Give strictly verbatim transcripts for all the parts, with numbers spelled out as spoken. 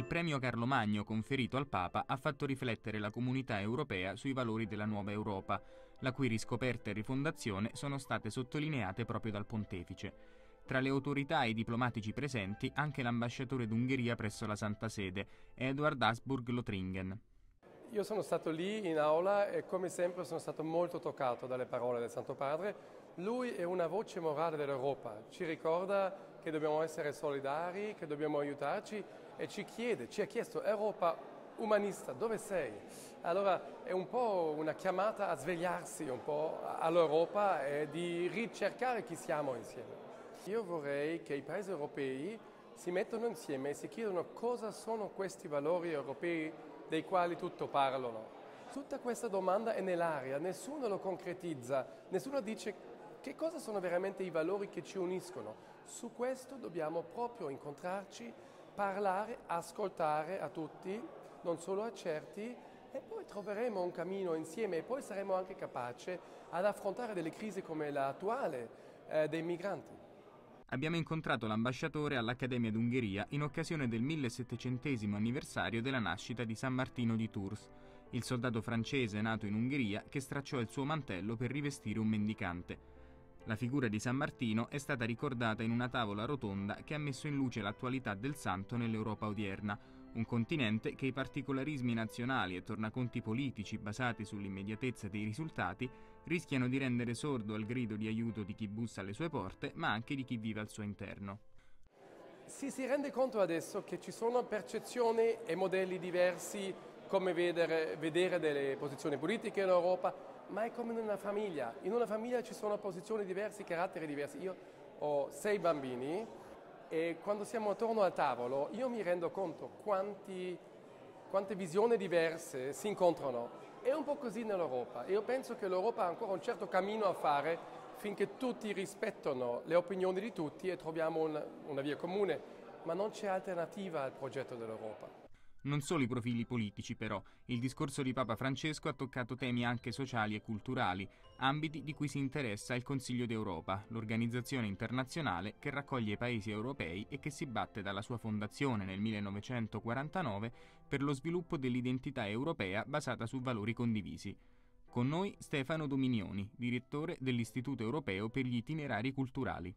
il premio Carlo Magno conferito al Papa ha fatto riflettere la comunità europea sui valori della nuova Europa, la cui riscoperta e rifondazione sono state sottolineate proprio dal Pontefice. Tra le autorità e i diplomatici presenti anche l'ambasciatore d'Ungheria presso la Santa Sede, Edward Habsburg-Lothringen. Io sono stato lì in aula e come sempre sono stato molto toccato dalle parole del Santo Padre. Lui è una voce morale dell'Europa, ci ricorda che dobbiamo essere solidari, che dobbiamo aiutarci e ci chiede, ci ha chiesto Europa umanista, dove sei? Allora è un po' una chiamata a svegliarsi un po' all'Europa e di ricercare chi siamo insieme. Io vorrei che i paesi europei si mettano insieme e si chiedano cosa sono questi valori europei dei quali tutto parlano. Tutta questa domanda è nell'aria, nessuno lo concretizza, nessuno dice che cosa sono veramente i valori che ci uniscono. Su questo dobbiamo proprio incontrarci, parlare, ascoltare a tutti, non solo a certi, e poi troveremo un cammino insieme e poi saremo anche capaci ad affrontare delle crisi come l'attuale eh, dei migranti. Abbiamo incontrato l'ambasciatore all'Accademia d'Ungheria in occasione del millesettecentesimo anniversario della nascita di San Martino di Tours, il soldato francese nato in Ungheria che stracciò il suo mantello per rivestire un mendicante. La figura di San Martino è stata ricordata in una tavola rotonda che ha messo in luce l'attualità del santo nell'Europa odierna, un continente che i particolarismi nazionali e tornaconti politici basati sull'immediatezza dei risultati rischiano di rendere sordo al grido di aiuto di chi bussa alle sue porte, ma anche di chi vive al suo interno. Si, si rende conto adesso che ci sono percezioni e modelli diversi, come vedere, vedere delle posizioni politiche in Europa, ma è come in una famiglia, in una famiglia ci sono posizioni diverse, caratteri diversi. Io ho sei bambini e quando siamo attorno al tavolo io mi rendo conto quanti, quante visioni diverse si incontrano. È un po' così nell'Europa. Io penso che l'Europa ha ancora un certo cammino a fare finché tutti rispettano le opinioni di tutti e troviamo una, una via comune, ma non c'è alternativa al progetto dell'Europa. Non solo i profili politici, però. Il discorso di Papa Francesco ha toccato temi anche sociali e culturali, ambiti di cui si interessa il Consiglio d'Europa, l'organizzazione internazionale che raccoglie i paesi europei e che si batte dalla sua fondazione nel millenovecentoquarantanove per lo sviluppo dell'identità europea basata su valori condivisi. Con noi Stefano Dominioni, direttore dell'Istituto Europeo per gli Itinerari Culturali.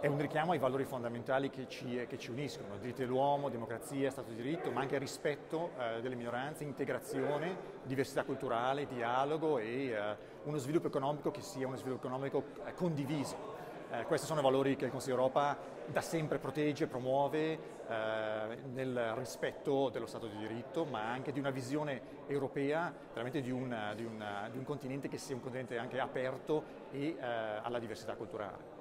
È un richiamo ai valori fondamentali che ci, che ci uniscono, diritti dell'uomo, democrazia, Stato di diritto, ma anche rispetto eh, delle minoranze, integrazione, diversità culturale, dialogo e eh, uno sviluppo economico che sia uno sviluppo economico eh, condiviso. Eh, questi sono valori che il Consiglio d'Europa da sempre protegge, promuove eh, nel rispetto dello Stato di diritto, ma anche di una visione europea, veramente di, una, di, una, di un continente che sia un continente anche aperto e eh, alla diversità culturale.